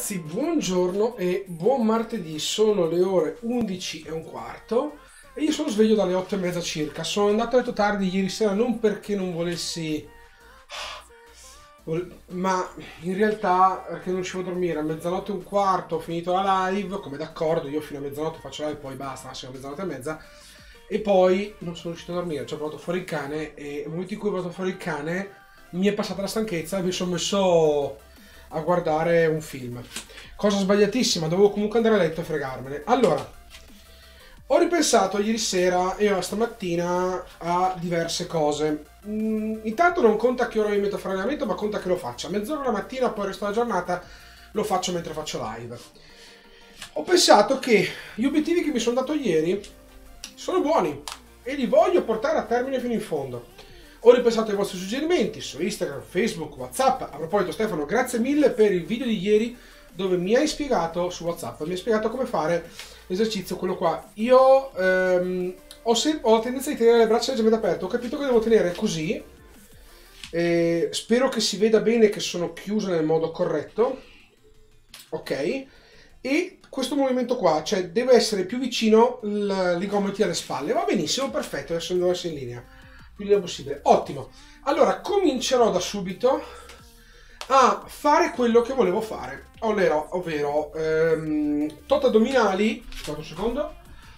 ragazzi, buongiorno e buon martedì, sono le ore 11:15 e io sono sveglio dalle 8:30 circa. Sono andato a letto tardi ieri sera non perché non volessi, ma in realtà perché non riuscivo a dormire. A 00:15 ho finito la live, come d'accordo, io fino a mezzanotte faccio live, poi basta, massimo 00:30 e poi non sono riuscito a dormire, cioè ho portato fuori il cane e nel momento in cui ho portato fuori il cane mi è passata la stanchezza e mi sono messo a guardare un film, cosa sbagliatissima, dovevo comunque andare a letto e fregarmene. Allora, ho ripensato ieri sera e stamattina a diverse cose. Intanto non conta che ora mi metto a fare allenamento, ma conta che lo faccia mezz'ora la mattina, poi il resto della giornata lo faccio mentre faccio live. Ho pensato che gli obiettivi che mi sono dato ieri sono buoni e li voglio portare a termine fino in fondo. Ho ripensato ai vostri suggerimenti su Instagram, Facebook, Whatsapp. A proposito, Stefano, grazie mille per il video di ieri dove mi hai spiegato su Whatsapp, mi hai spiegato come fare l'esercizio, quello qua. Io ho la tendenza di tenere le braccia leggermente aperte, ho capito che devo tenere così, spero che si veda bene che sono chiuse nel modo corretto, ok? E questo movimento qua, cioè deve essere più vicino i gomiti alle spalle, va benissimo, perfetto, adesso devo essere in linea possibile. Ottimo, allora comincerò da subito a fare quello che volevo fare, ovvero tot addominali, tot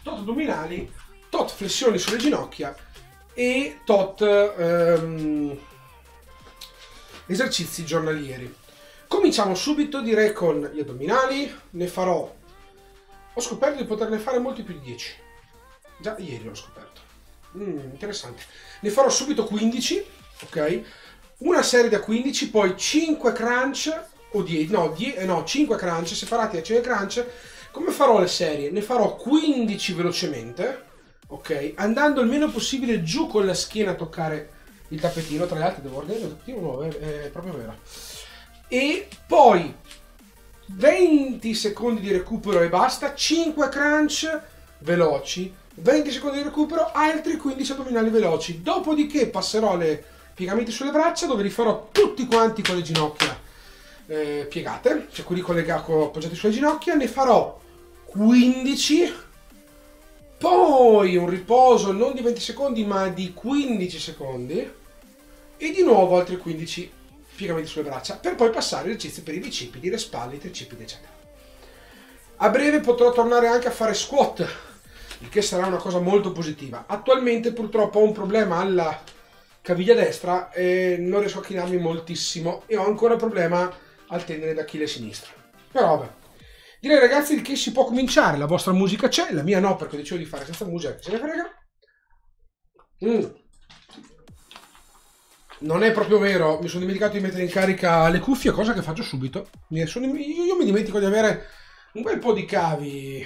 addominali, tot flessioni sulle ginocchia e tot esercizi giornalieri. Cominciamo subito, direi, con gli addominali. Ne farò, ho scoperto di poterne fare molti più di 10, già ieri l'ho scoperto. Interessante. Ne farò subito 15, ok? Una serie da 15, poi 5 crunch o 10, no, 5 crunch separati da 5 crunch. Come farò le serie? Ne farò 15 velocemente, ok? Andando il meno possibile giù con la schiena a toccare il tappetino. Tra le altre devo ordinare il tappetino, no, è proprio vero. E poi 20 secondi di recupero e basta, 5 crunch veloci, 20 secondi di recupero, altri 15 addominali veloci. Dopodiché passerò ai piegamenti sulle braccia, dove li farò tutti quanti con le ginocchia piegate, cioè quelli con le appoggiate sulle ginocchia. Ne farò 15, poi un riposo non di 20 secondi ma di 15 secondi e di nuovo altri 15 piegamenti sulle braccia, per poi passare agli esercizi per i bicipiti, le spalle, i tricipiti eccetera. A breve potrò tornare anche a fare squat, il che sarà una cosa molto positiva. Attualmente purtroppo ho un problema alla caviglia destra e non riesco a chinarmi moltissimo e ho ancora un problema al tendine d'Achille sinistro. Però vabbè, direi ragazzi che si può cominciare. La vostra musica c'è, la mia no perché dicevo di fare senza musica, che se ne frega. Non è proprio vero, mi sono dimenticato di mettere in carica le cuffie, cosa che faccio subito. Io mi dimentico di avere un bel po' di cavi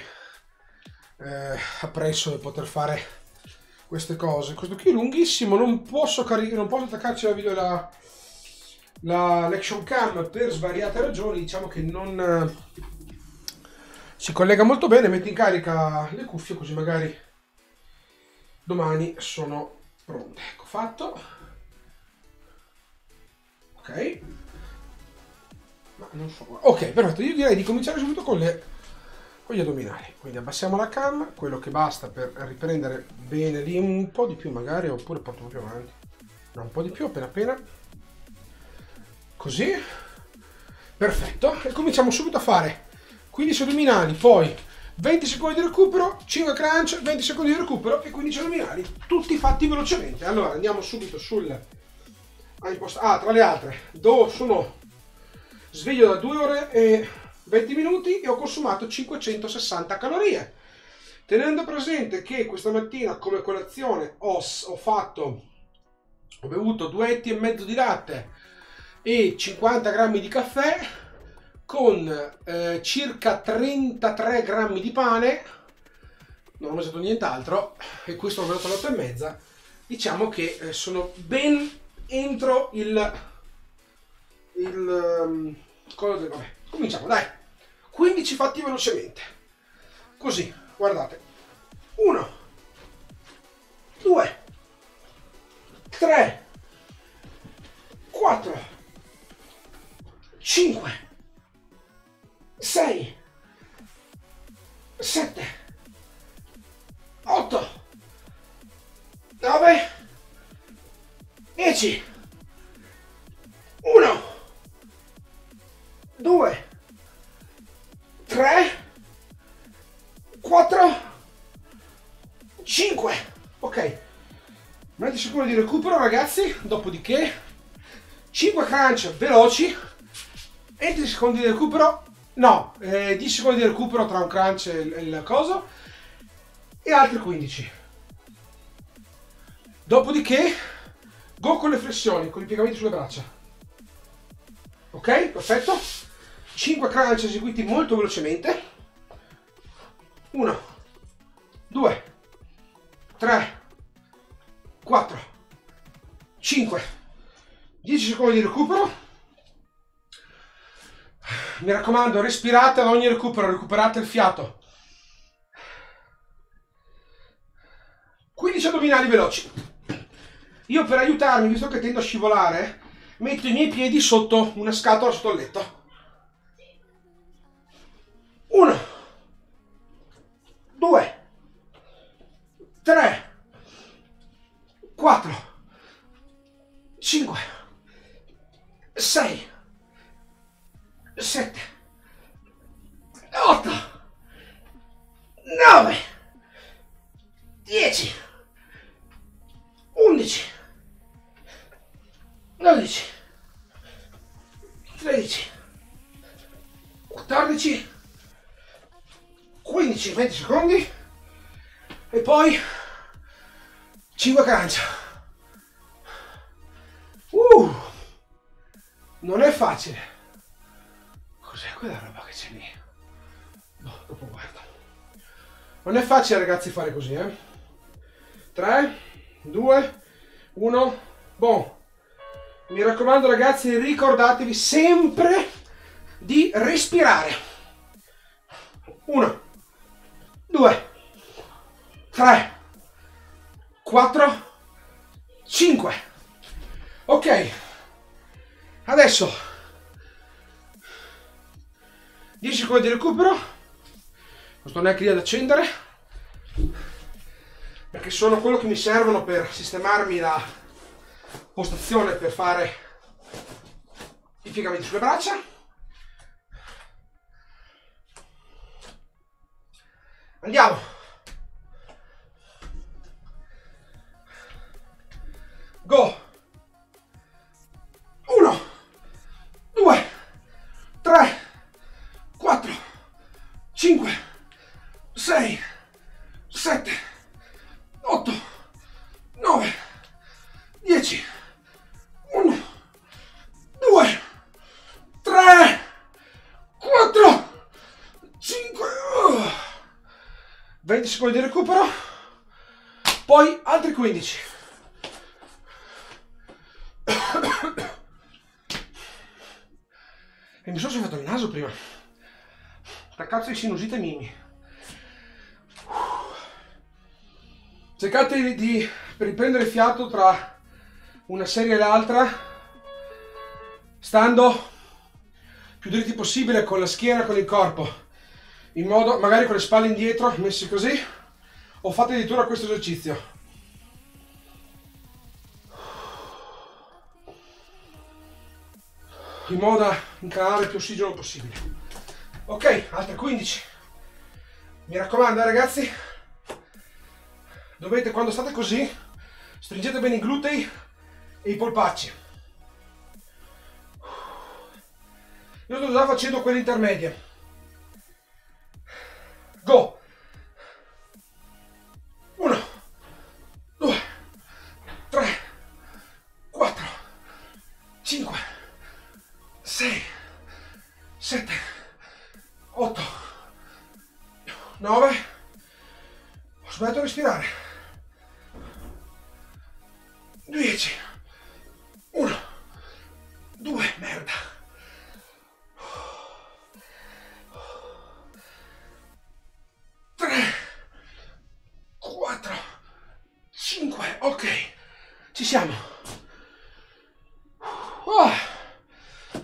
appresso per poter fare queste cose. Questo qui è lunghissimo, non posso attaccarci l'action cam per svariate ragioni, diciamo che non si collega molto bene. Metti in carica le cuffie così magari domani sono pronte. Ecco fatto, ok, ma non so, ok perfetto. Io direi di cominciare subito con gli addominali, quindi abbassiamo la cam, quello che basta per riprendere bene lì, un po' di più magari, oppure porto più avanti, no, un po' di più, appena appena, così, perfetto. E cominciamo subito a fare 15 addominali, poi 20 secondi di recupero, 5 crunch, 20 secondi di recupero e 15 addominali, tutti fatti velocemente. Allora andiamo subito tra le altre, sono sveglio da 2 ore e 20 minuti e ho consumato 560 calorie, tenendo presente che questa mattina come colazione ho bevuto 2 etti e mezzo di latte e 50 grammi di caffè con circa 33 grammi di pane, non ho mangiato nient'altro e questo l'ho mangiato all'8:30. Diciamo che sono ben entro vabbè, cominciamo dai, 15 fatti velocemente, così, guardate, 1, 2, 3, 4, 5, 6, 7, 8, 9, 10, 11, 12, 13, 14, 5. Ok, metti sicuro di recupero, ragazzi, dopodiché 5 crunch veloci e 10 secondi di recupero. No, 10 secondi di recupero tra un crunch e il coso, e altri 15. Dopodiché go con le flessioni, con i piegamenti sulle braccia. Ok, perfetto. 5 crunch eseguiti molto velocemente. 1, 2, 3, 4, 5, 10 secondi di recupero. Mi raccomando, respirate ad ogni recupero, recuperate il fiato. 15 addominali veloci. Io, per aiutarmi, visto che tendo a scivolare, metto i miei piedi sotto una scatola sotto il letto. 1, 2, 3, 4, 5, 6, 7, 8, 9, 10, 11, 12, 13, 14, 15, 20 secondi e poi 5 crunch. Non è facile. Cos'è quella roba che c'è lì? No, dopo guardo. Non è facile, ragazzi, fare così, eh? 3, 2, 1, boom. Mi raccomando, ragazzi, ricordatevi sempre di respirare. 1, 2, 3, 4, 5. Ok. Adesso 10 secondi di recupero, non sto neanche lì ad accendere, perché sono quello che mi servono per sistemarmi la postazione per fare i piegamenti sulle braccia. Andiamo! 1, 2, 3, 4, 5, 6, 7, 8, 9, 10, 1, 2, 3, 4, 5, 20 secondi di recupero, poi altri 15. E mi sono soffiato il naso prima. La cazzo di sinusite mimi. Cercate di riprendere fiato tra una serie e l'altra, stando più dritti possibile con la schiena, con il corpo, in modo, magari con le spalle indietro, messi così, o fate addirittura questo esercizio. In modo da incanalare più ossigeno possibile. Ok, altre 15. Mi raccomando, ragazzi, dovete, quando state così, stringete bene i glutei e i polpacci. Io sto già facendo quelle intermedie. Go! 1, 2, 3, 4, 5, 6, 7, 8, 9, ho smesso di respirare, 10, 1, 2, merda, 3, 4, 5, ok, ci siamo.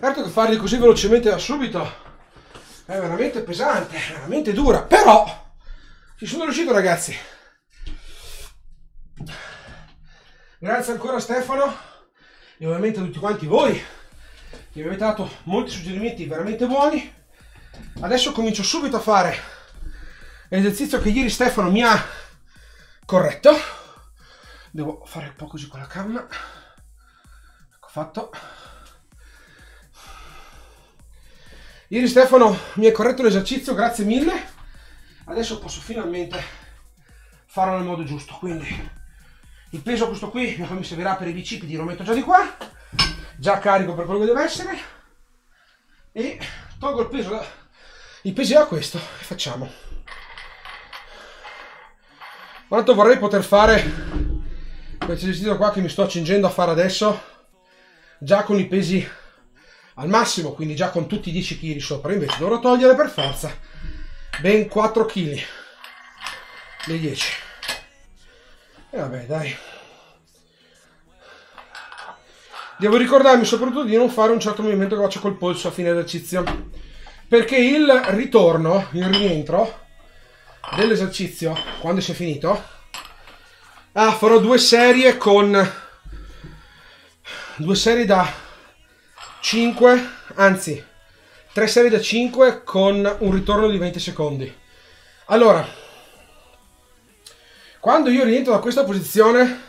Certo che farli così velocemente da subito È veramente pesante, è veramente dura, però ci sono riuscito, ragazzi. Grazie ancora a Stefano e ovviamente a tutti quanti voi che mi avete dato molti suggerimenti veramente buoni. Adesso comincio subito a fare l'esercizio che ieri Stefano mi ha corretto. Devo fare un po' così con la canna. Ecco fatto. Ieri Stefano mi ha corretto l'esercizio, grazie mille. Adesso posso finalmente farlo nel modo giusto. Quindi il peso questo qui mi servirà per i bicipiti, lo metto già di qua, già carico per quello che deve essere, e tolgo il peso da, il peso da questo e facciamo. Quanto vorrei poter fare questo esercizio qua che mi sto accingendo a fare adesso già con i pesi al massimo, quindi già con tutti i 10 kg sopra. Invece dovrò togliere per forza ben 4 kg dei 10. E vabbè, dai, devo ricordarmi soprattutto di non fare un certo movimento che faccio col polso a fine esercizio, perché il ritorno, il rientro dell'esercizio quando si è finito, farò due serie con da 5, anzi 3 serie da 5 con un ritorno di 20 secondi. Allora, quando io rientro da questa posizione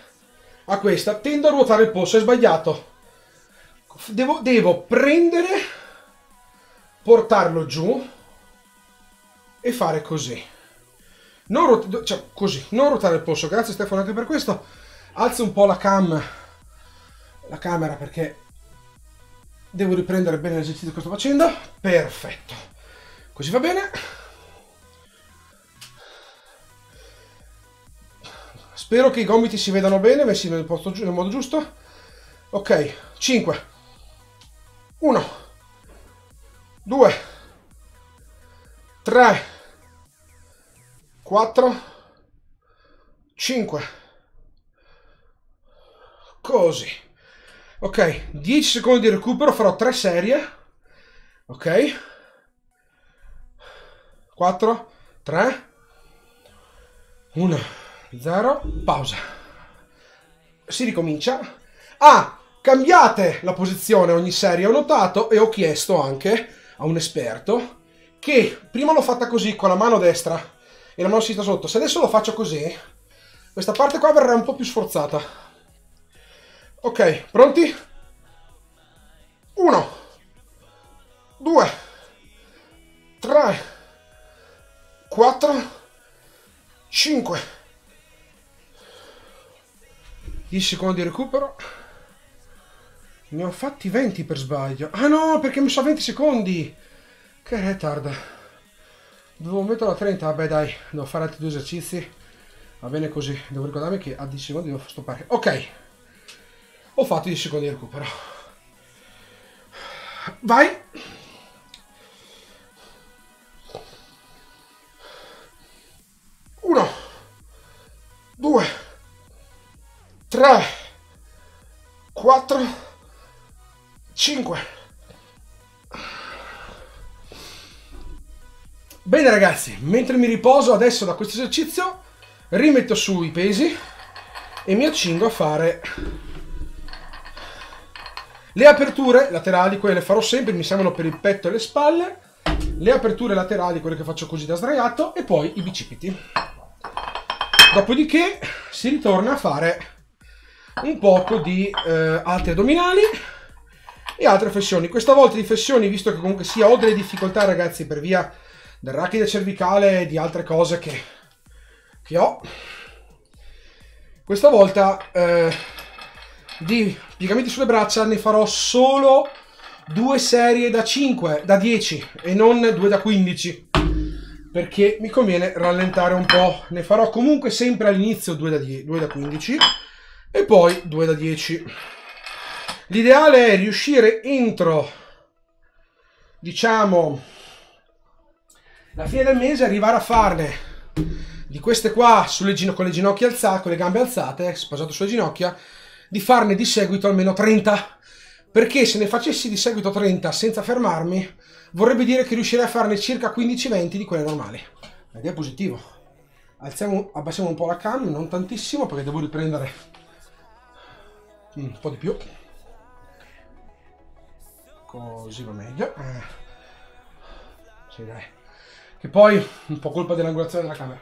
a questa, tendo a ruotare il polso, è sbagliato. Devo prendere, portarlo giù e fare così. Non ruotare il polso. Grazie Stefano anche per questo. Alzo un po' la camera perché devo riprendere bene l'esercizio che sto facendo. Perfetto, così va bene. Spero che i gomiti si vedano bene, messi nel posto, nel modo giusto. Ok, 5, 1, 2, 3, 4, 5, così. Ok, 10 secondi di recupero, farò 3 serie, ok, 4, 3, 1, 0, pausa, si ricomincia. Cambiate la posizione ogni serie, ho notato e ho chiesto anche a un esperto che prima l'ho fatta così con la mano destra e la mano sinistra sotto, se adesso lo faccio così, questa parte qua verrà un po' più sforzata. Ok, pronti? 1, 2, 3, 4, 5, 10 secondi di recupero. Ne ho fatti 20 per sbaglio. Ah no, perché mi so 20 secondi. Che retarda. Dovevo metterlo a 30. Vabbè dai, devo fare altri due esercizi. Va bene così. Devo ricordarmi che a 10 secondi devo stoppare. Ok. Ho fatto 10 secondi di recupero. Vai! Uno, due, tre, quattro, cinque. Bene ragazzi, mentre mi riposo adesso da questo esercizio, rimetto su i pesi e mi accingo a fare le aperture laterali, quelle farò sempre, mi servono per il petto e le spalle, le aperture laterali, quelle che faccio così da sdraiato, e poi i bicipiti. Dopodiché si ritorna a fare un poco di altre addominali e altre flessioni. Questa volta di flessioni, visto che comunque sia ho delle difficoltà ragazzi per via del rachide cervicale e di altre cose che ho, questa volta di piegamenti sulle braccia ne farò solo due serie da 5 da 10 e non due da 15, perché mi conviene rallentare un po'. Ne farò comunque sempre all'inizio 2 da 15 e poi 2 da 10. L'ideale è riuscire entro, diciamo, la fine del mese arrivare a farne di queste qua con le ginocchia alzate, con le gambe alzate, sposato sulle ginocchia, di farne di seguito almeno 30, perché se ne facessi di seguito 30 senza fermarmi vorrebbe dire che riuscirei a farne circa 15-20 di quelle normali, ed è positivo. Abbassiamo un po' la cam, non tantissimo perché devo riprendere un po' di più, così va meglio. Sì, dai. Che poi un po' colpa dell'angolazione della camera.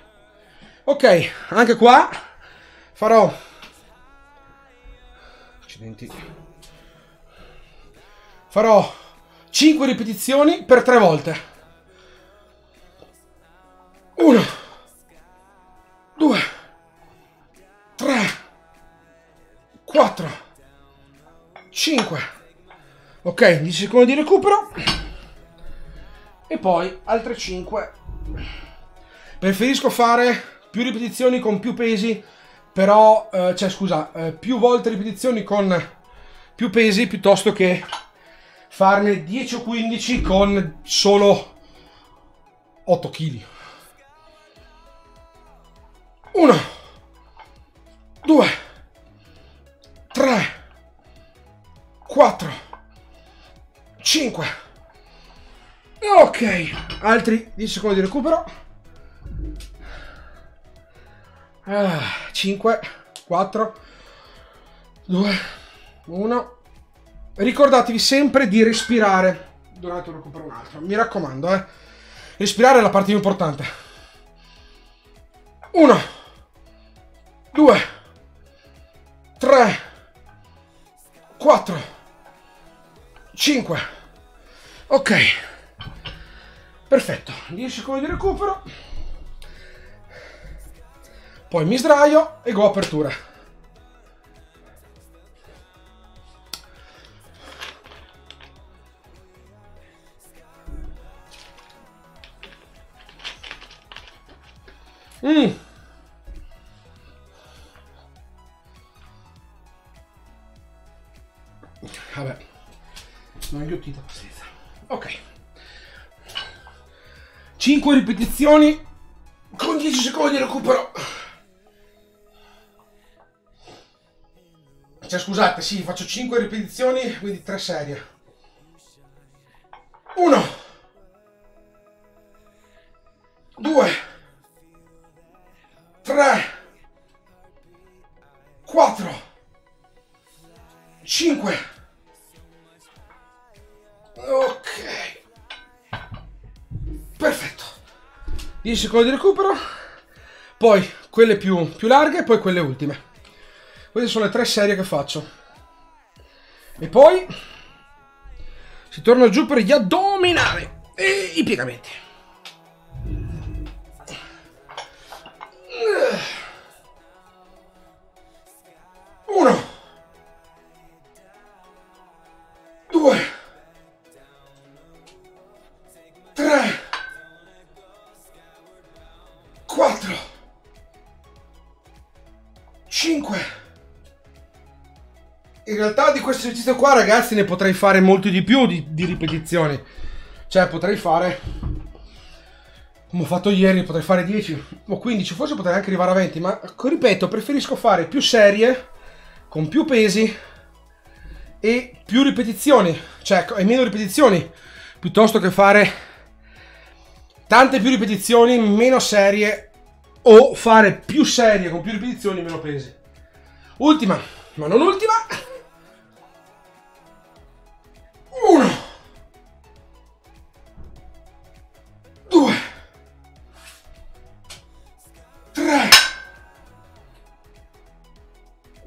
Ok, anche qua farò, accidenti, farò 5 ripetizioni per 3 volte. 1 2 3 4 5. Ok, 10 secondi di recupero e poi altre 5. Preferisco fare più ripetizioni con più pesi, però cioè scusa, più volte ripetizioni con più pesi piuttosto che farne 10 o 15 con solo 8 kg. 1 2 3 4 5. Ok, altri 10 secondi di recupero. 5 4 2 1. Ricordatevi sempre di respirare durante un recupero, un altro, mi raccomando, respirare è la parte più importante. 1 2 3 4 5. Ok, perfetto, 10 secondi di recupero, poi mi sdraio e go apertura. Vabbè, non gli ho tita pazienza. Ok, 5 ripetizioni con 10 secondi di recupero. Cioè scusate, sì, faccio 5 ripetizioni, quindi 3 serie. 1 2 3 4 5. Ok, perfetto, 10 secondi di recupero, poi quelle più larghe e poi quelle ultime. Queste sono le 3 serie che faccio e poi si torna giù per gli addominali e i piegamenti. In realtà di questo esercizio qua, ragazzi, ne potrei fare molti di più di ripetizioni. Cioè potrei fare, come ho fatto ieri, potrei fare 10 o 15, forse potrei anche arrivare a 20, ma ripeto, preferisco fare più serie con più pesi e più ripetizioni, cioè e meno ripetizioni, piuttosto che fare tante più ripetizioni, meno serie, o fare più serie con più ripetizioni e meno pesi. Ultima, ma non ultima. 1 2 3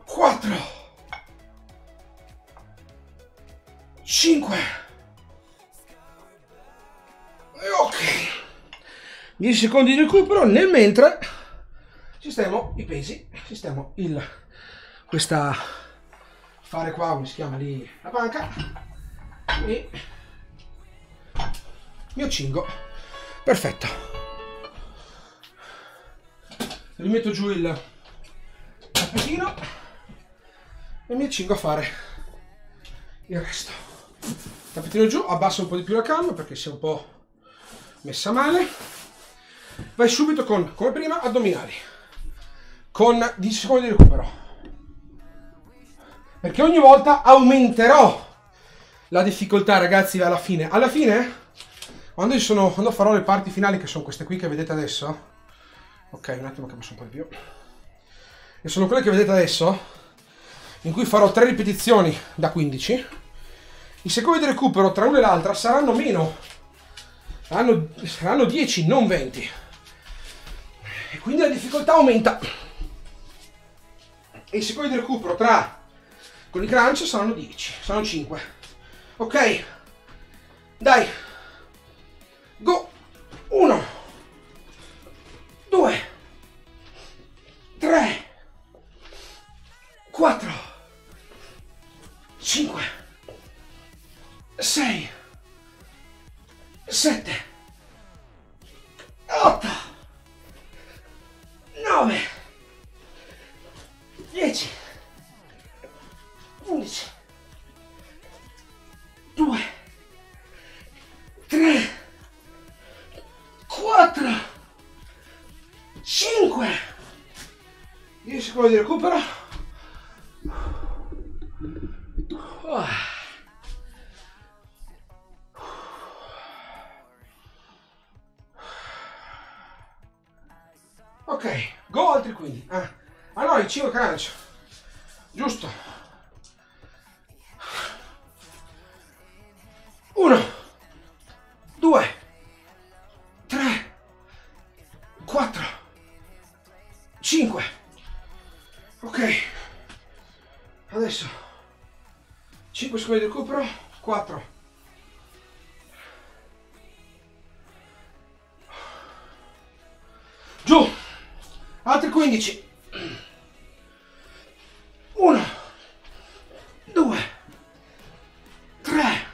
4 5. Ok, 10 secondi di recupero, nel mentre sistemo i pesi, sistemo questa fare qua, come si chiama lì, la panca, e mi accingo. Perfetto, rimetto giù il tappetino e mi accingo a fare il resto. Tappetino giù, abbasso un po' di più la cam perché si è un po' messa male. Vai subito con, come prima, addominali con 10 secondi di recupero, perché ogni volta aumenterò la difficoltà, ragazzi. Alla fine Quando farò le parti finali, che sono queste qui che vedete adesso, ok, un attimo che abbasso un po' di più, e sono quelle che vedete adesso, in cui farò 3 ripetizioni da 15, i secondi di recupero tra una e l'altra saranno meno, saranno 10, non 20, e quindi la difficoltà aumenta, e i secondi di recupero con i crunch saranno 10, saranno 5, ok, dai, go, 1, 2, 3, 4, 5, 6, 7, 8, 9, 10, 11, 2, 3, 4, 5, 10 secondi di recupero, ok, go, altri 15, ah no, i 5 crunch, giusto, 1, 2, 3, 4, 5, ok, adesso 5 secondi di recupero, 4, 15, 1, 2, 3,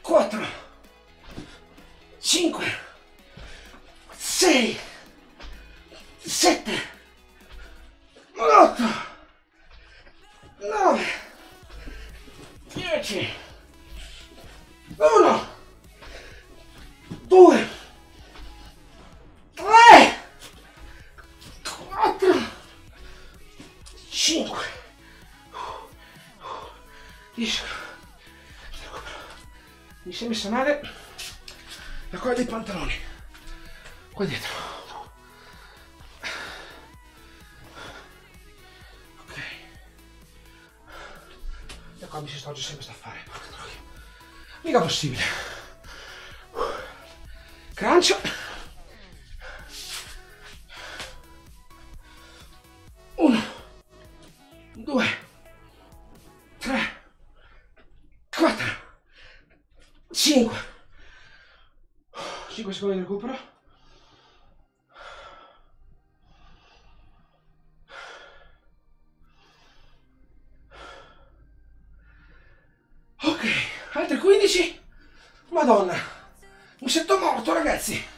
4, 5, 6, 7, 8, 9, 10, 1, 2, 5, 10, mi sembra messa male la coda dei pantaloni, qua dietro, ok, la coda mi si storge sempre sta a fare, mica possibile, crunch, 5 secondi di recupero, ok, altri 15, madonna, mi sento morto ragazzi,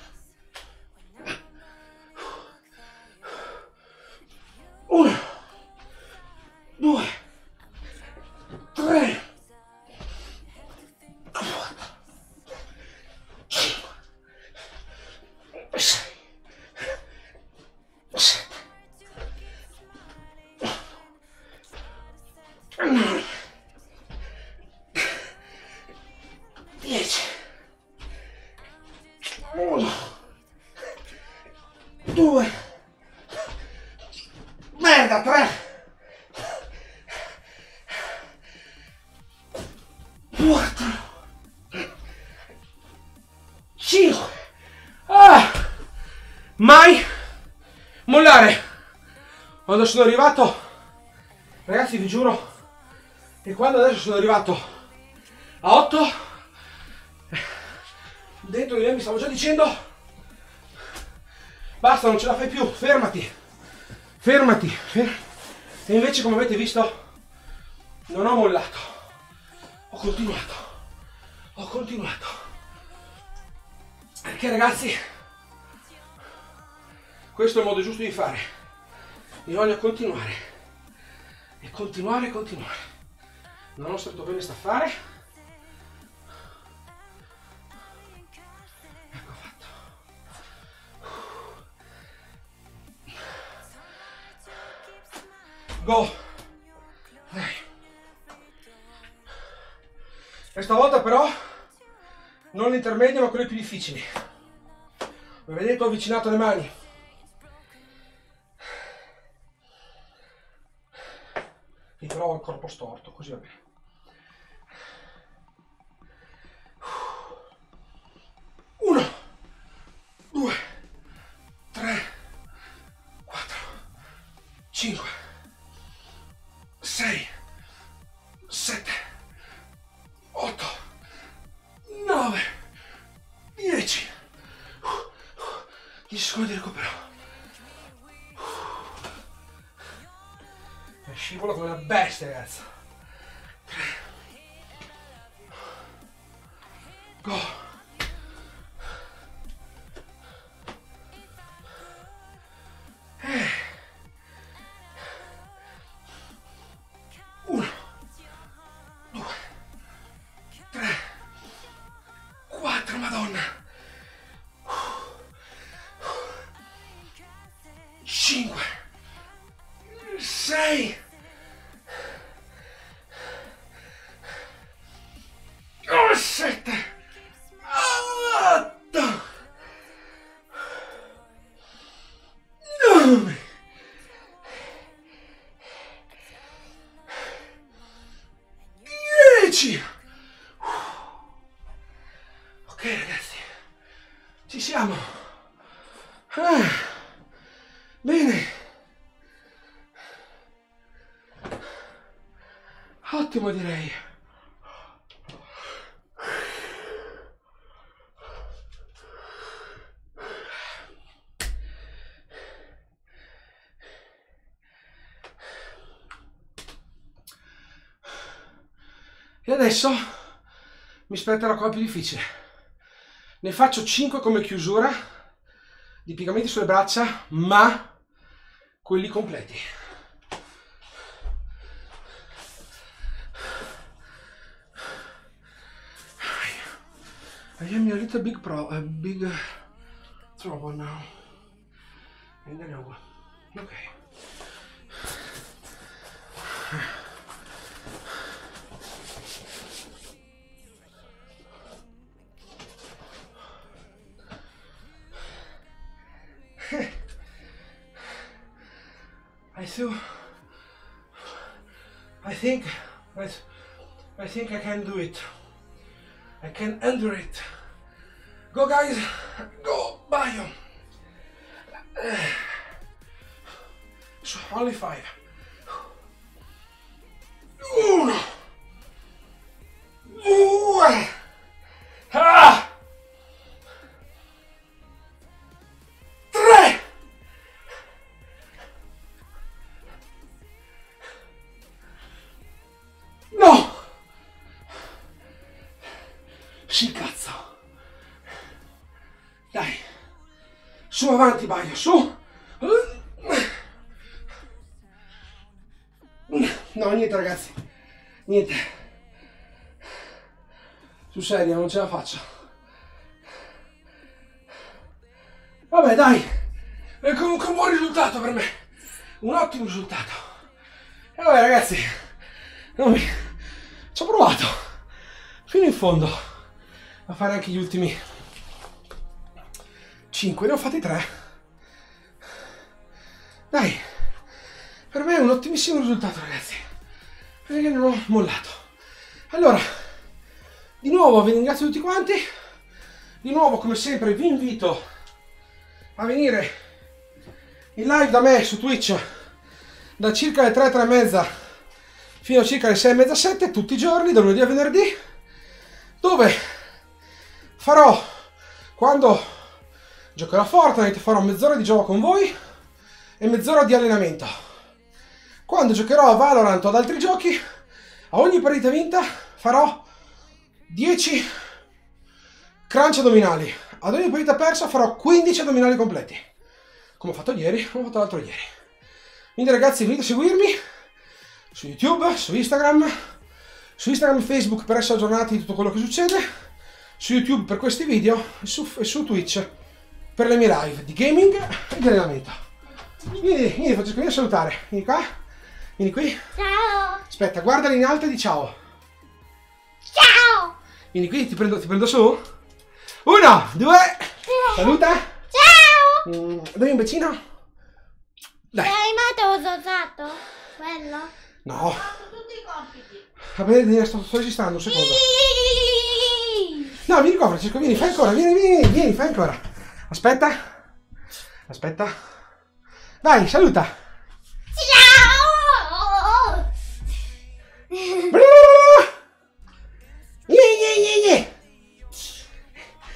quando sono arrivato ragazzi vi giuro che quando adesso sono arrivato a 8 dentro di me mi stavo già dicendo basta, non ce la fai più, fermati. E invece come avete visto non ho mollato, ho continuato perché ragazzi questo è il modo giusto di fare. Bisogna continuare e continuare. Non ho stato bene sta a fare. Ecco fatto. Go. Dai. Questa volta però non l'intermedio ma quelli più difficili. Come vedete ho avvicinato le mani. Qui però ho il corpo storto, così va bene. Ragazzi, go. Uno, due, tre, quattro, madonna, cinque, sei. Ok ragazzi, ci siamo. Bene, ottimo direi. E adesso mi aspetta la cosa più difficile. Ne faccio 5 come chiusura di piegamenti sulle braccia, ma quelli completi. I am a little big trouble now. And then ok. I think I can do it. I can endure it. Go guys, go Bayern. So only 5. Uno. Due. Su, avanti, Baio, su! No, niente ragazzi, niente. Su serio, non ce la faccio. Vabbè, dai! È comunque un buon risultato per me. Un ottimo risultato. E vabbè ragazzi, ci ho provato fino in fondo a fare anche gli ultimi 5, ne ho fatti 3. Dai, per me è un ottimissimo risultato ragazzi, perché non ho mollato. Allora, di nuovo vi ringrazio tutti quanti, di nuovo come sempre vi invito a venire in live da me su Twitch da circa le 3, 3 e mezza fino a circa le 6 e mezza, 7 tutti i giorni, da lunedì a venerdì, dove farò, quando giocherò a Fortnite, farò mezz'ora di gioco con voi e mezz'ora di allenamento. Quando giocherò a Valorant o ad altri giochi, a ogni partita vinta farò 10 crunch addominali. Ad ogni partita persa farò 15 addominali completi. Come ho fatto ieri, come ho fatto l'altro ieri. Quindi ragazzi venite a seguirmi su YouTube, su Instagram e Facebook per essere aggiornati di tutto quello che succede, su YouTube per questi video e su Twitch per le mie live di gaming e di allenamento. Vieni, faccio salutare. Vieni qua. Vieni qui. Ciao. Aspetta, guardali in alto e di ciao. Ciao. Vieni qui, ti prendo su. Uno, due, saluta. Ciao. Dai un bacino. Dai. Sei rimasto usato? Quello? No. Ho fatto tutti i compiti. Va bene, sto registrando un secondo. No, vieni qua Francesco, vieni, fai ancora, vieni, fai ancora. Aspetta. Vai, saluta. Ciao. Yeah.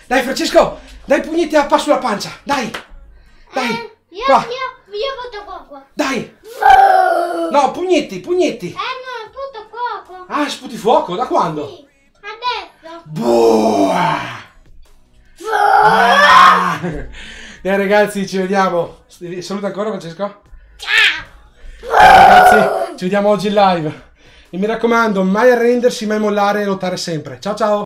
Dai Francesco, dai pugnetti a pa sulla pancia, dai. Qua. Io butto qua. Dai. No, pugnetti. No, sputo fuoco. Ah, sputi fuoco? Da quando? Sì. Boa! Ah! Ragazzi, ci vediamo. Saluta ancora Francesco. Ciao! Ragazzi, ci vediamo oggi in live. E mi raccomando, mai arrendersi, mai mollare e lottare sempre. Ciao ciao!